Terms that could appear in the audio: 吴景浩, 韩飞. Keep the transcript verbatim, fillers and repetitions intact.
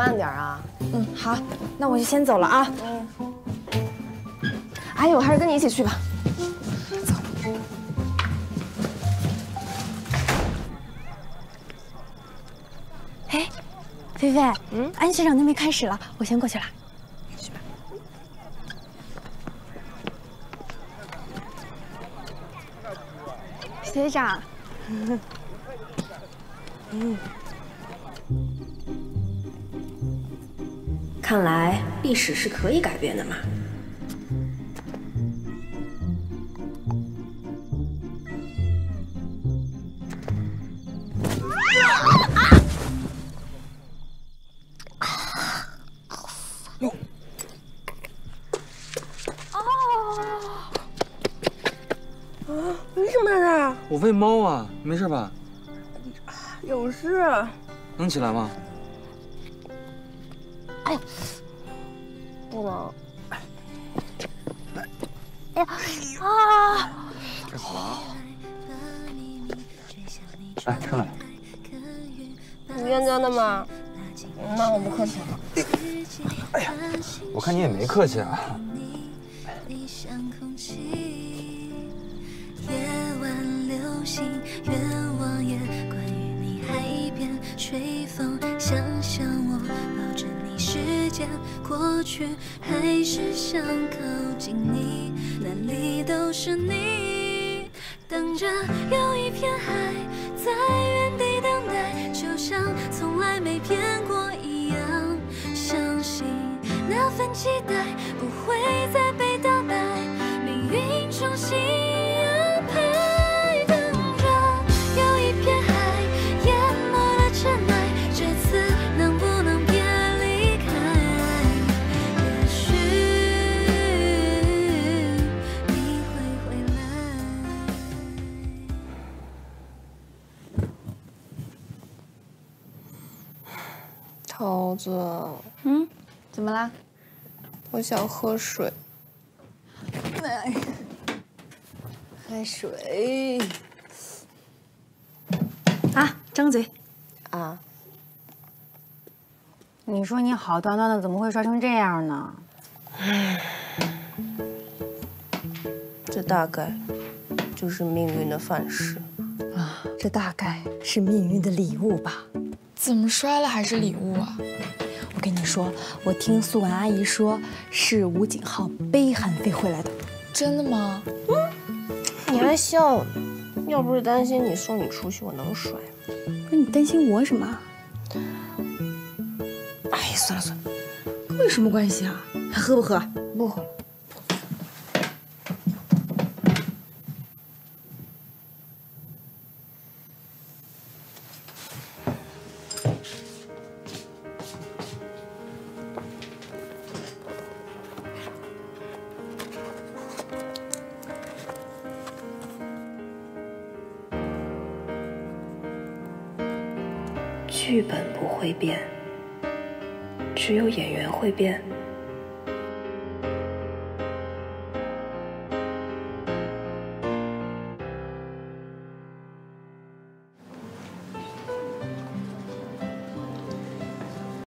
慢点啊。嗯，好，那我就先走了啊。嗯。哎呦，我还是跟你一起去吧。走。哎，菲菲，嗯，安学长那边开始了，我先过去了。 学长，嗯，看来历史是可以改变的嘛。哟，哦，啊，你什么事啊？ 我喂猫啊，你没事吧？有事。能起来吗？哎呀，不能。哎呀啊！这好了。来，上来。你认真的吗？那我不客气了。哎呀，我看你也没客气啊。 愿望也关于你海边吹风，想象我抱着你，时间过去还是想靠近你，哪里都是你。等着有一片海在原地等待，就像从来没骗过一样，相信那份期待不会再被打败，命运重新。 桃子，嗯，怎么啦？我想喝水。哎，开水。啊，张嘴。啊。你说你好端端的，怎么会摔成这样呢？这大概就是命运的反噬啊！这大概是命运的礼物吧。 怎么摔了还是礼物啊？我跟你说，我听素婉阿姨说是吴景浩背韩飞回来的，真的吗？嗯，你还笑呢？要不是担心你送你出去，我能摔吗？不是你担心我什么？哎呀，算了算了，跟我有什么关系啊？还喝不喝？不喝了。剧本不会变，只有演员会变。